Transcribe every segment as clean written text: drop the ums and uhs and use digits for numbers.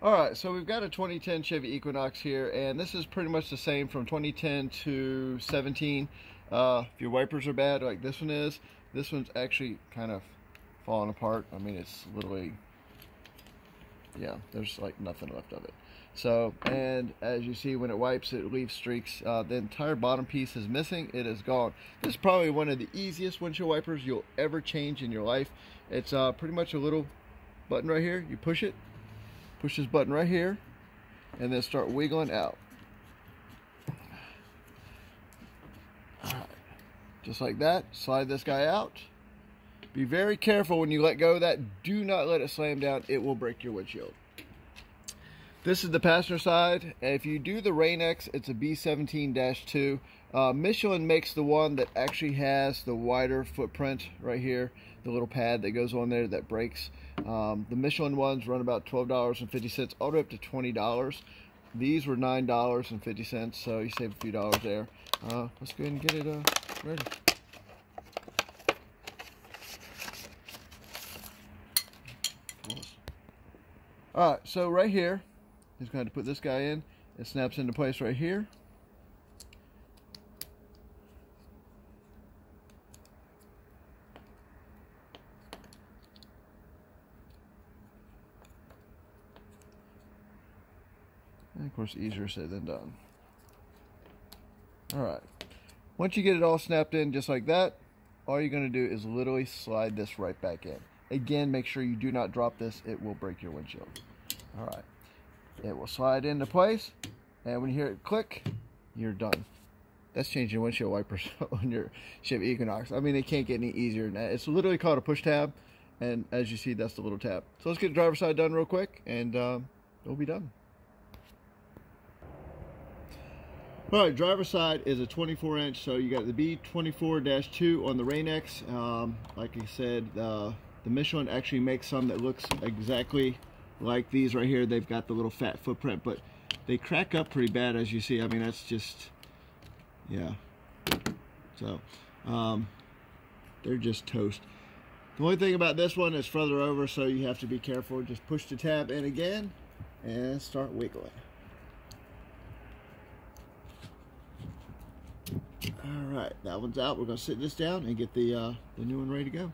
Alright, so we've got a 2010 Chevy Equinox here, and this is pretty much the same from 2010 to 17. If your wipers are bad, like this one is, this one's actually kind of falling apart. I mean, it's literally, yeah, there's like nothing left of it. So, and as you see, when it wipes, it leaves streaks. The entire bottom piece is missing. It is gone. This is probably one of the easiest windshield wipers you'll ever change in your life. It's pretty much a little button right here. You push it. Push this button right here and then start wiggling out. All right. Just like that, slide this guy out. Be very careful when you let go of that. Do not let it slam down. It will break your windshield. This is the passenger side. If you do the Rain-X, it's a B17-2. Michelin makes the one that actually has the wider footprint right here, the little pad that goes on there that breaks. The Michelin ones run about $12.50 all the way up to $20. These were $9.50, so you save a few dollars there. Let's go ahead and get it ready. All right, so right here, just going to put this guy in. It snaps into place right here. And of course, easier said than done. All right. Once you get it all snapped in just like that, all you're going to do is literally slide this right back in. Again, make sure you do not drop this. It will break your windshield. All right. It will slide into place, and when you hear it click, you're done. That's changing windshield wipers on your Chevy Equinox. I mean, it can't get any easier than that. It's literally called a push tab, and as you see, that's the little tab. So let's get the driver's side done real quick, and it'll be done. All right, driver's side is a 24-inch, so you got the B24-2 on the Rain-X. Like I said, the Michelin actually makes some that looks exactly like these right here. They've got the little fat footprint, but they crack up pretty bad, as you see. I mean, that's just, yeah. So they're just toast. The only thing about this one is further over, so you have to be careful. Just push the tab in again and start wiggling. All right, that one's out. We're gonna sit this down and get the new one ready to go.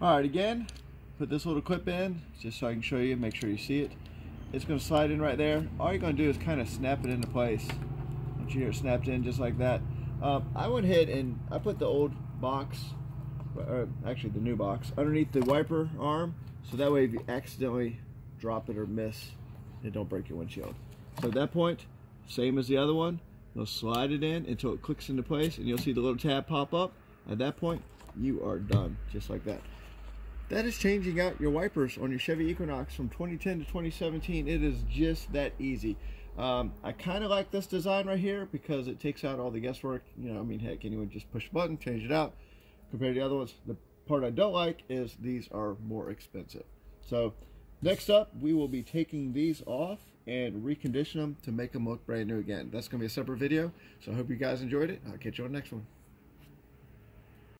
All right, again, put this little clip in just so I can show you, make sure you see it. It's going to slide in right there. All you're going to do is kind of snap it into place. Once you hear it snapped in just like that. I went ahead and I put the old box, or actually the new box, underneath the wiper arm. So that way if you accidentally drop it or miss, it don't break your windshield. So at that point, same as the other one, you'll slide it in until it clicks into place and you'll see the little tab pop up. At that point, you are done, just like that. That is changing out your wipers on your Chevy Equinox from 2010 to 2017. It is just that easy. I kind of like this design right here because it takes out all the guesswork. You know, I mean, heck, anyone just push a button, change it out. Compared to the other ones, the part I don't like is these are more expensive. So next up, we will be taking these off and recondition them to make them look brand new again. That's going to be a separate video. So I hope you guys enjoyed it. I'll catch you on the next one.